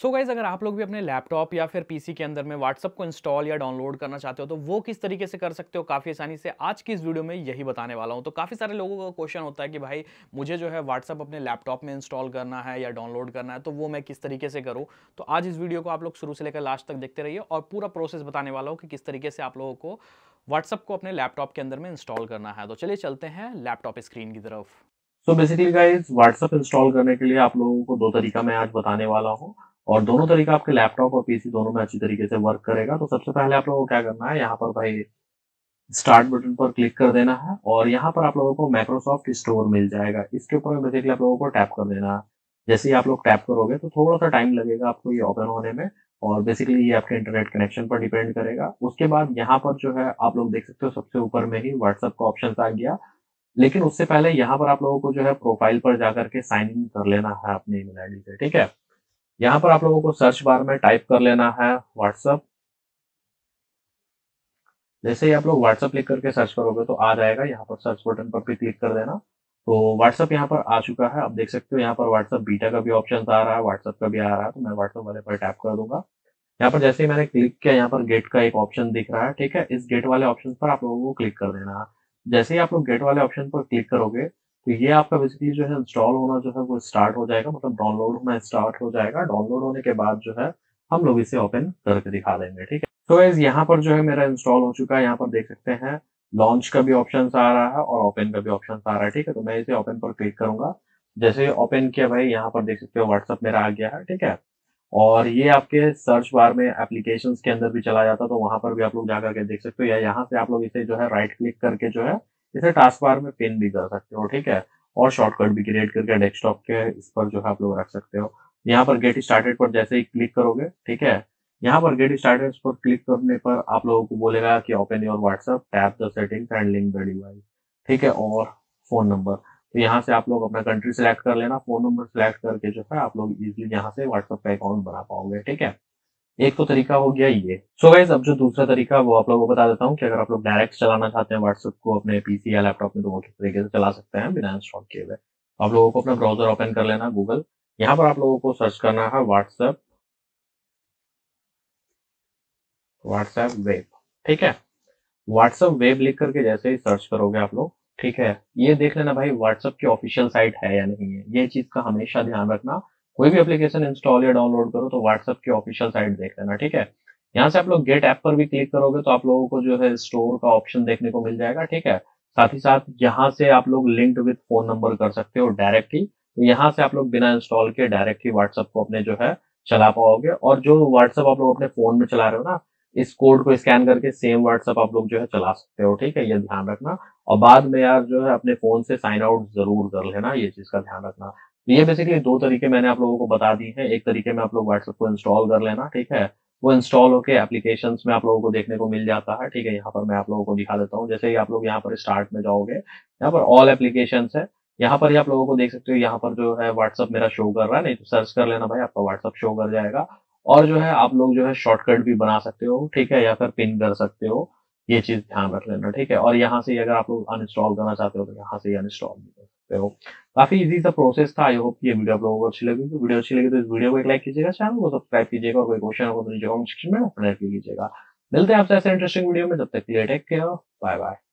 So guys अगर आप लोग भी अपने लैपटॉप या फिर पीसी के अंदर में WhatsApp को इंस्टॉल या डाउनलोड करना चाहते हो तो वो किस तरीके से कर सकते हो काफ़ी आसानी से आज की इस वीडियो में यही बताने वाला हूं। तो काफ़ी सारे लोगों का क्वेश्चन होता है कि भाई मुझे जो है WhatsApp अपने लैपटॉप में इंस्टॉल करना है या डाउनलोड करना है तो वो मैं किस तरीके से करूँ। तो आज इस वीडियो को आप लोग शुरू से लेकर लास्ट तक देखते रहिए और पूरा प्रोसेस बताने वाला हूँ कि किस तरीके से आप लोगों को WhatsApp को अपने लैपटॉप के अंदर में इंस्टॉल करना है। तो चलिए चलते हैं लैपटॉप स्क्रीन की तरफ। तो बेसिकली गाइज WhatsApp इंस्टॉल करने के लिए आप लोगों को दो तरीका मैं आज बताने वाला हूँ और दोनों तरीका आपके लैपटॉप और पीसी दोनों में अच्छी तरीके से वर्क करेगा। तो सबसे पहले आप लोगों को क्या करना है, यहाँ पर भाई स्टार्ट बटन पर क्लिक कर देना है और यहाँ पर आप लोगों को माइक्रोसॉफ्ट स्टोर मिल जाएगा। इसके ऊपर बेसिकली आप लोगों को टैप कर देना है। जैसे ही आप लोग टैप करोगे तो थोड़ा सा टाइम लगेगा आपको ये ओपन होने में और बेसिकली ये आपके इंटरनेट कनेक्शन पर डिपेंड करेगा। उसके बाद यहाँ पर जो है आप लोग देख सकते हो सबसे ऊपर में ही WhatsApp का ऑप्शन आ गया, लेकिन उससे पहले यहाँ पर आप लोगों को जो है प्रोफाइल पर जाकर के साइन इन कर लेना है अपने ईमेल आईडी से। ठीक है, यहाँ पर आप लोगों को सर्च बार में टाइप कर लेना है WhatsApp। जैसे ही आप लोग WhatsApp क्लिक करके सर्च करोगे तो आ जाएगा। यहाँ पर सर्च बटन पर भी क्लिक कर देना। तो WhatsApp यहाँ पर आ चुका है। आप देख सकते हो यहाँ पर WhatsApp बीटा का भी ऑप्शन आ रहा है, WhatsApp का भी आ रहा है। तो मैं WhatsApp वाले पर टैप कर दूंगा। यहाँ पर जैसे ही मैंने क्लिक किया यहाँ पर गेट का एक ऑप्शन दिख रहा है। ठीक है, इस गेट वाले ऑप्शन पर आप लोगों को क्लिक कर देना है। जैसे ही आप लोग गेट वाले ऑप्शन पर क्लिक करोगे तो ये आपका बेसिकली जो है इंस्टॉल होना जो है वो स्टार्ट हो जाएगा, मतलब डाउनलोड होना स्टार्ट हो जाएगा। डाउनलोड होने के बाद जो है हम लोग इसे ओपन करके दिखा देंगे। ठीक है, तो गाइस यहाँ पर जो है मेरा इंस्टॉल हो चुका है। यहाँ पर देख सकते हैं लॉन्च का भी ऑप्शन आ रहा है और ओपन का भी ऑप्शन आ रहा है। ठीक है, तो मैं इसे ओपन पर क्लिक करूंगा। जैसे ओपन किया भाई यहाँ पर देख सकते हो WhatsApp मेरा आ गया है। ठीक है, और ये आपके सर्च बार में एप्लीकेशंस के अंदर भी चला जाता तो वहां पर भी आप लोग जाकर के देख सकते हो या यहाँ से आप लोग इसे जो है राइट क्लिक करके जो है इसे टास्क बार में पिन भी कर सकते हो। ठीक है, और शॉर्टकट भी क्रिएट करके डेस्कटॉप के इस पर जो है आप लोग रख सकते हो। यहाँ पर गेट स्टार्टेड पर जैसे ही क्लिक करोगे, ठीक है, यहाँ पर गेट स्टार्टेड पर क्लिक करने पर आप लोगों को बोलेगा कि open your WhatsApp, tap the settings and link the device. ठीक है, और फोन नंबर, तो यहाँ से आप लोग अपना कंट्री सिलेक्ट कर लेना। फोन नंबर सिलेक्ट करके जो है आप लोग इजीली यहाँ से WhatsApp पे अकाउंट बना पाओगे। ठीक है, एक तो तरीका हो गया ये। सो गाइस अब जो दूसरा तरीका वो आप लोगों को बता देता हूँ कि अगर आप लोग डायरेक्ट चलाना चाहते हैं WhatsApp को अपने पीसी या लैपटॉप में तो वो किस तरीके से चला सकते हैं बिना इंस्टॉल किए हुए। आप लोगों को अपना ब्राउजर ओपन कर लेना गूगल। यहाँ पर आप लोगों को सर्च करना है WhatsApp वेब। ठीक है, WhatsApp वेब लिख करके जैसे ही सर्च करोगे आप लोग, ठीक है, ये देख लेना भाई WhatsApp की ऑफिशियल साइट है या नहीं है। ये चीज का हमेशा ध्यान रखना, कोई भी एप्लीकेशन इंस्टॉल या डाउनलोड करो तो WhatsApp की ऑफिशियल साइट देख लेना। ठीक है, यहाँ से आप लोग गेट ऐप पर भी क्लिक करोगे तो आप लोगों को जो है स्टोर का ऑप्शन देखने को मिल जाएगा। ठीक है, साथ ही साथ यहाँ से आप लोग लिंक्ड विद फोन नंबर कर सकते हो डायरेक्ट ही। तो यहाँ से आप लोग बिना इंस्टॉल के डायरेक्ट ही WhatsApp को अपने जो है चला पाओगे। और जो WhatsApp आप लोग अपने फोन में चला रहे हो ना, इस कोड को स्कैन करके सेम WhatsApp आप लोग जो है चला सकते हो। ठीक है, ये ध्यान रखना। और बाद में यार जो है अपने फोन से साइन आउट जरूर कर लेना, ये चीज का ध्यान रखना। तो ये बेसिकली दो तरीके मैंने आप लोगों को बता दी है। एक तरीके में आप लोग WhatsApp को इंस्टॉल कर लेना, ठीक है, वो इंस्टॉल होके एप्लीकेशंस में आप लोगों को देखने को मिल जाता है। ठीक है, यहाँ पर मैं आप लोगों को दिखा देता हूँ। जैसे ही आप लोग यहाँ पर स्टार्ट में जाओगे, यहाँ पर ऑल एप्लीकेशन है, यहाँ पर ही आप लोगों को देख सकते हो। यहाँ पर जो है WhatsApp मेरा शो कर रहा है, नहीं तो सर्च कर लेना भाई, आपका WhatsApp शो कर जाएगा। और जो है आप लोग जो है शॉर्टकट भी बना सकते हो, ठीक है, या फिर पिन कर सकते हो, ये चीज ध्यान रख लेना। ठीक है, और यहाँ से अगर आप लोग अनइंस्टॉल करना चाहते हो तो यहाँ से अनइंस्टॉल भी कर सकते हो। काफी इजी सा प्रोसेस था। आई होप ये वीडियो आप लोगों को अच्छी लगी। वीडियो अच्छी लगी तो इस वीडियो को एक लाइक कीजिएगा, चैनल को सब्सक्राइब कीजिएगा और कोई क्वेश्चन हो तो नीचे कमेंट सेक्शन में अपना कीजिएगा। मिलते हैं आपसे ऐसे इंटरेस्टिंग वीडियो में, तब तक के लिए टेक केयर, बाय बाय।